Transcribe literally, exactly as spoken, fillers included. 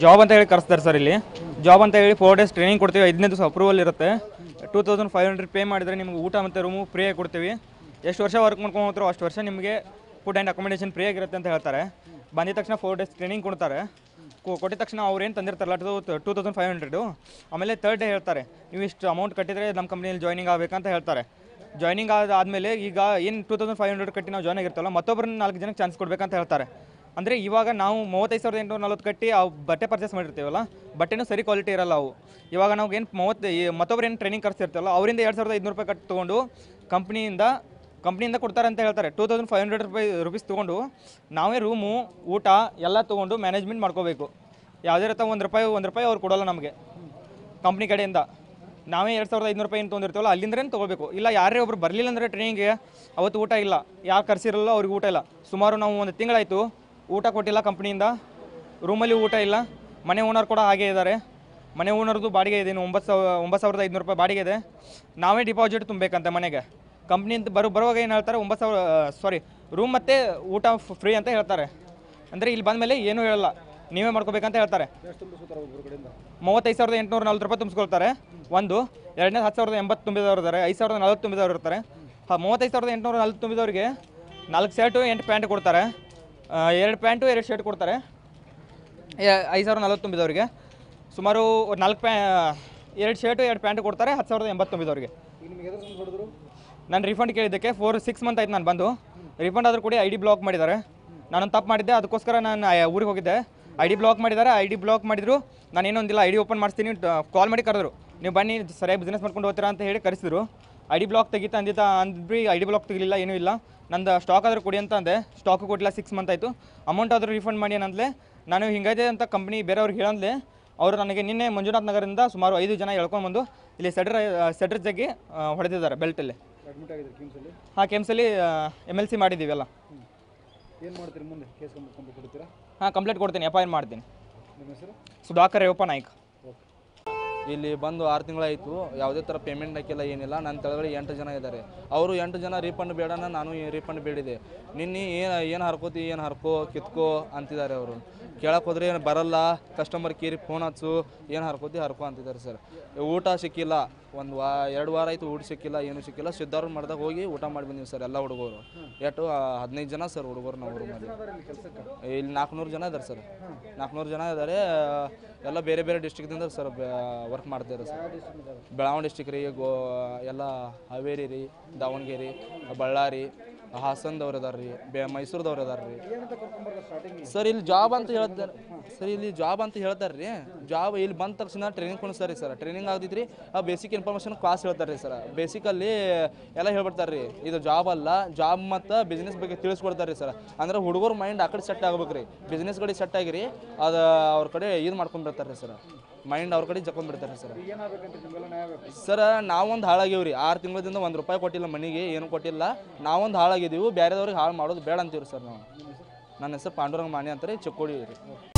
job अंत कर्सदार sir इल्ली जॉब अंत फोर डेस ट्रेनिंग कोड्तीवी पंद्रह दिवस अप्रूवल इरुत्ते two thousand five hundred pay माडिद्रे निमगे ऊट मत्ते रूम फ्री आगि कोड्तीवी एष्टु वर्ष वर्क माड्कोंड होग्तीरो अष्टु वर्ष निमगे फूड आंड अकोमोडेशन फ्री आगिरुत्ते अंत हेळ्तारे बंदिद तक्षण फोर डेस ट्रेनिंग कोड्तारे कोट्टिद तक्षण अवरु एनु तंदिर्तारल्ल टू थौसंड फाइव हंड्रेड आमेले थर्ड डे हेळ्तारे नीवु इष्टु अमौंट कट्टिद्रे नम्म कंपनियल्लि जॉइनिंग आगबेकु अंत हेळ्तारे जॉइनिंग आदमेले ईग एनु टू थौसंड फाइव हंड्रेड कट्टि नावु जॉइन आगिर्तीवल्ल मत्तोब्बरन्न नाल्कु जनक्के चान्स कोडबेकु अंत हेळ्तारे अंदरे इवाग नावु ಮೂವತ್ತೈದು ಸಾವಿರದ ಎಂಟುನೂರ ನಲವತ್ತು कट्टी बट्टे पर्चेस माडिर्तीवल्ल बट्टेनू सरी क्वालिटी इरल्ल अवु इवाग नावु एनु ಮೂವತ್ತು मत्तोब्बरु एनु ट्रेनिंग करिस्तिर्तीवल्ल अवरिंद ಎರಡು ಸಾವಿರದ ಐದುನೂರು ರೂಪಾಯಿ कट्टि तगोंडु कंपनियिंद कंपनियिंद कोड्तारे अंत हेळ्तारे ಎರಡು ಸಾವಿರದ ಐದುನೂರು ರೂಪಾಯಿ ರೂಪೀಸ್ तगोंडु नावे रूमु ऊट एल्ल तगोंडु ಮ್ಯಾನೇಜ್ಮೆಂಟ್ ಮಾಡ್ಕೋಬೇಕು ಯಾವುದೇ ರೀತಿ ಒಂದು ರೂಪಾಯಿ ಒಂದು ರೂಪಾಯಿ ಅವರು ಕೊಡಲ್ಲ ನಮಗೆ ಕಂಪನಿ ಕಡೆಯಿಂದ ನಾವೇ ಎರಡು ಸಾವಿರದ ಐದುನೂರು ರೂಪಾಯಿ ಏನು ತೊಗೊಂಡಿರ್ತೀವಲ್ಲ ಅಲ್ಲಿಂದ್ರೆ ತೊಗೋಬೇಕು ಇಲ್ಲ ಯಾರೇ ಒಬ್ರು ಬರಲಿಲ್ಲ ಅಂದರೆ ಟ್ರೈನಿಂಗ್ಗೆ ಅವತ್ತು ಊಟ ಇಲ್ಲ ಯಾರು ಕರೆಸಿರಲ್ಲ ಅವ್ರಿಗೆ ಊಟ ಇಲ್ಲ ಸುಮಾರು ನಾವು ಒಂದು ತಿಂಗಳಾಯಿತು ಊಟ ಕೊಟ್ಟಿಲ್ಲ ಕಂಪ್ನಿಯಿಂದ ರೂಮಲ್ಲಿ ಊಟ ಇಲ್ಲ ಮನೆ ಓನರ್ ಕೂಡ ಹಾಗೆ ಇದ್ದಾರೆ ಮನೆ ಓನರ್ದು ಬಾಡಿಗೆ ಇದೆ ಒಂಬತ್ತು ಸಾವಿರ ಒಂಬತ್ತು ಸಾವಿರದ ಐದುನೂರು ರೂಪಾಯಿ ಬಾಡಿಗೆ ಇದೆ ನಾವೇ ಡಿಪಾಸಿಟ್ ತುಂಬಬೇಕಂತೆ ಮನೆಗೆ ಕಂಪ್ನಿಯಿಂದ ಬರೋ ಬರುವಾಗ ಏನು ಹೇಳ್ತಾರೆ ಒಂಬತ್ತು ಸಾವಿರ ಸಾರಿ ರೂಮ್ ಮತ್ತು ಊಟ ಫ್ರೀ ಅಂತ ಹೇಳ್ತಾರೆ ಅಂದರೆ ಇಲ್ಲಿ ಬಂದಮೇಲೆ ಏನೂ ಹೇಳಲ್ಲ ನೀವೇ ಮಾಡ್ಕೋಬೇಕಂತ ಹೇಳ್ತಾರೆ ಮೂವತ್ತೈದು ಸಾವಿರದ ಎಂಟುನೂರ ನಲ್ವತ್ತು ರೂಪಾಯಿ ತುಂಬಿಸ್ಕೊಳ್ತಾರೆ ಒಂದು ಎರಡನೇ ಹತ್ತು ಸಾವಿರದ ಎಂಬತ್ತು ತುಂಬಿದವ್ರು ಇದ್ದಾರೆ ಐದು ಸಾವಿರದ ನಲ್ವತ್ತು ತುಂಬಿದವ್ರು ಇರ್ತಾರೆ ಮೂವತ್ತೈದು ಸಾವಿರದ ಎಂಟುನೂರ ನಲ್ವತ್ತು ತುಂಬಿದವ್ರಿಗೆ ನಾಲ್ಕು ಶರ್ಟು ಎಂಟು ಪ್ಯಾಂಟ್ ಕೊಡ್ತಾರೆ ಎರಡು ಪ್ಯಾಂಟು ಎರಡು ಶರ್ಟ್ ಕೊಡ್ತಾರೆ ಐದು ಸಾವಿರದ ನಲ್ವತ್ತು ತುಂಬಿದವ್ರಿಗೆ ಸುಮಾರು ನಾಲ್ಕು ಪ್ಯಾ ಎರಡು ಶರ್ಟು ಎರಡು ಪ್ಯಾಂಟ್ ಕೊಡ್ತಾರೆ ಹತ್ತು ಸಾವಿರದ ಎಂಬತ್ತು ತುಂಬಿದವ್ರಿಗೆ ನಾನು ರಿಫಂಡ್ ಕೇಳಿದ್ದಕ್ಕೆ ಫೋರ್ ಸಿಕ್ಸ್ ಮಂತ್ ಆಯ್ತು ನಾನು ಬಂದು ರಿಫಂಡ್ ಆದರೂ ಕೂಡ ಐ ಡಿ ಬ್ಲಾಕ್ ಮಾಡಿದ್ದಾರೆ ನಾನು ತಪ್ಪು ಮಾಡಿದ್ದೆ ಅದಕ್ಕೋಸ್ಕರ ನಾನು ಊರಿಗೆ ಹೋಗಿದ್ದೆ ಐ ಡಿ ಬ್ಲಾಕ್ ಮಾಡಿದ್ದಾರೆ ಐ ಡಿ ಬ್ಲಾಕ್ ಮಾಡಿದರು ನಾನು ಏನೊಂದಿಲ್ಲ ಐ ಡಿ ಓಪನ್ ಮಾಡಿಸ್ತೀನಿ ಕಾಲ್ ಮಾಡಿ ಕರೆದ್ರು ನೀವು ಬನ್ನಿ ಸರಿಯಾಗಿ ಬಿಸ್ನೆಸ್ ಮಾಡ್ಕೊಂಡು ಹೋಗ್ತೀರಾ ಅಂತ ಹೇಳಿ ಕರೆಸಿದ್ರು ಐ ಡಿ ಬ್ಲಾಕ್ ತೆಗಿತಾ ಅಂದಿದ್ದ ಅಂದ್ಬಿಟ್ಟು ಐ ಡಿ ಬ್ಲಾಕ್ ತೆಗಿಲಿಲ್ಲ ಏನೂ ಇಲ್ಲ ನಂದು ಸ್ಟಾಕ್ ಆದರೂ ಕೊಡಿ ಅಂತ ಅಂದೆ ಸ್ಟಾಕು ಕೊಟ್ಟಿಲ್ಲ ಸಿಕ್ಸ್ ಮಂತ್ ಆಯಿತು ಅಮೌಂಟ್ ಆದರೂ ರಿಫಂಡ್ ಮಾಡಿ ಏನಂದಲೇ ನಾನು ಹಿಂಗಾಗಿದೆ ಅಂತ ಕಂಪ್ನಿ ಬೇರೆಯವ್ರಿಗೆ ಹೇಳಂದಲೇ ಅವರು ನನಗೆ ನಿನ್ನೆ ಮಂಜುನಾಥ್ ನಗರದಿಂದ ಸುಮಾರು ಐದು ಜನ ಎಳ್ಕೊಂಡ್ಬಂದು ಇಲ್ಲಿ ಸೆಡ್ರ್ ಸೆಡ್ರ್ ಜಗ್ಗಿ ಹೊಡೆದಿದ್ದಾರೆ ಬೆಲ್ಟಲ್ಲಿ ಹಾಂ ಕೆಮ್ಸಲ್ಲಿ ಎಮ್ ಎಲ್ ಸಿ ಮಾಡಿದ್ದೀವಿ ಅಲ್ಲ ಏನು ಮಾಡ್ತೀರಿ ಮುಂದೆ ಕೇಸ್ ಕಂಪ್ಲೇಂಟ್ ಕೊಡ್ತೀರಾ ಹಾಂ ಕಂಪ್ಲೇಂಟ್ ಕೊಡ್ತೀನಿ ಎಫ್ಐಆರ್ ಮಾಡ್ತೀನಿ ನಿಮ್ಮ ಹೆಸರು ಸುಧಾಕರ್ ರೇವಪ್ಪ ನಾಯ್ಕ ಇಲ್ಲಿ ಬಂದು ಆರು ತಿಂಗಳಾಯಿತು ಯಾವುದೇ ಥರ ಪೇಮೆಂಟ್ ಹಾಕಿಲ್ಲ ಏನಿಲ್ಲ ನನ್ನ ತಳಗಡೆ ಎಂಟು ಜನ ಇದ್ದಾರೆ ಅವರು ಎಂಟು ಜನ ರೀಫಂಡ್ ಬೇಡನ ನಾನು ರೀಫಂಡ್ ಬೇಡಿದೆ ನಿನ್ನೆ ಏನು ಏನು ಹರ್ಕೋತಿ ಏನು ಹರ್ಕೋ ಕಿತ್ಕೋ ಅಂತಿದ್ದಾರೆ ಅವರು ಕೇಳಕ್ಕೆ ಹೋದರೆ ಏನು ಬರಲ್ಲ ಕಸ್ಟಮರ್ ಕೇರಿಗೆ ಫೋನ್ ಹಚ್ಚು ಏನು ಹರ್ಕೋತಿ ಹರ್ಕೋ ಅಂತಿದ್ದಾರೆ ಸರ್ ಊಟ ಸಿಕ್ಕಿಲ್ಲ ಒಂದು ವಾ ಎರಡು ವಾರ ಆಯಿತು ಊಟ ಸಿಕ್ಕಿಲ್ಲ ಏನೂ ಸಿಕ್ಕಿಲ್ಲ ಸಿದ್ಧಾರ್ಥ ಮಾಡಿದಾಗ ಹೋಗಿ ಊಟ ಮಾಡಿ ಬಂದಿವಿ ಸರ್ ಎಲ್ಲ ಹುಡುಗರು ಎಷ್ಟು ಹದಿನೈದು ಜನ ಸರ್ ಹುಡುಗರು ನಾವು ಇಲ್ಲಿ ನಾಲ್ಕುನೂರು ಜನ ಇದ್ದಾರೆ ಸರ್ ನಾಲ್ಕುನೂರು ಜನ ಇದ್ದಾರೆ ಎಲ್ಲ ಬೇರೆ ಬೇರೆ ಡಿಸ್ಟ್ರಿಕ್ದಿಂದ ಸರ್ ವರ್ಕ್ ಮಾಡ್ತಾರೆ ಸರ್ ಬೆಳಗಾವಿ ಡಿಸ್ಟಿಕ್ ರೀ ಗೋ ಎಲ್ಲ ಹಾವೇರಿ ರೀ ದಾವಣಗೆರೆ ಬಳ್ಳಾರಿ ಹಾಸನದವ್ರು ಇದಾರೆ ರೀ ಬೆ ಮೈಸೂರದವ್ರು ಇದಾರೆ ರೀ ಸರ್ ಇಲ್ಲಿ ಜಾಬ್ ಅಂತ ಹೇಳ್ತಾರೆ ಸರ್ ಇಲ್ಲಿ ಜಾಬ್ ಅಂತ ಹೇಳ್ತಾರೆ ರೀ ಜಾಬ್ ಇಲ್ಲಿ ಬಂದ ತಕ್ಷಣ ಟ್ರೈನಿಂಗ್ ಕೊಡಿಸ್ತಾರೆ ಸರ್ ಟ್ರೈನಿಂಗ್ ಆಗದಿದ್ರಿ ಆ ಬೇಸಿಕ್ ಇನ್ಫಾರ್ಮೇಷನ್ ಕ್ಲಾಸ್ ಹೇಳ್ತಾರೆ ರೀ ಸರ್ ಬೇಸಿಕಲ್ಲಿ ಎಲ್ಲ ಹೇಳ್ಬಿಡ್ತಾರೆ ರೀ ಇದು ಜಾಬ್ ಅಲ್ಲ ಜಾಬ್ ಮತ್ತು ಬಿಸ್ನೆಸ್ ಬಗ್ಗೆ ತಿಳಿಸ್ಕೊಡ್ತಾರೆ ರೀ ಸರ್ ಅಂದ್ರೆ ಹುಡುಗರು ಮೈಂಡ್ ಆ ಕಡೆ ಸೆಟ್ ಆಗ್ಬೇಕು ರೀ ಬಿಸ್ನೆಸ್ ಕಡೆ ಸೆಟ್ ಆಗಿರಿ ಅದು ಅವ್ರ ಕಡೆ ಇದು ಮಾಡ್ಕೊಂಡ್ಬಿಡ್ತಾರೆ ರೀ ಸರ್ ಮೈಂಡ್ ಅವ್ರ ಕಡೆ ಜಕ್ಕೊಂಡ್ಬಿಡ್ತಾರೆ ಸರ್ ಸರ್ ನಾವೊಂದು ಹಾಳಾಗಿವ್ರಿ ಆರು ತಿಂಗಳಿಂದ ಒಂದು ರೂಪಾಯಿ ಕೊಟ್ಟಿಲ್ಲ ಮನೆಗೆ ಏನು ಕೊಟ್ಟಿಲ್ಲ ನಾವೊಂದು ಹಾಳಾಗಿದ್ದೀವಿ ಬೇರೆದವ್ರಿಗೆ ಹಾಳು ಮಾಡೋದು ಬೇಡ ಅಂತೀವ್ರಿ ಸರ್ ನಾವು ನನ್ನ ಹೆಸರು ಪಾಂಡುರಂಗ ಮಾಣಿ ಅಂತಾರೆ ಚಿಕ್ಕೋಡಿ ರೀ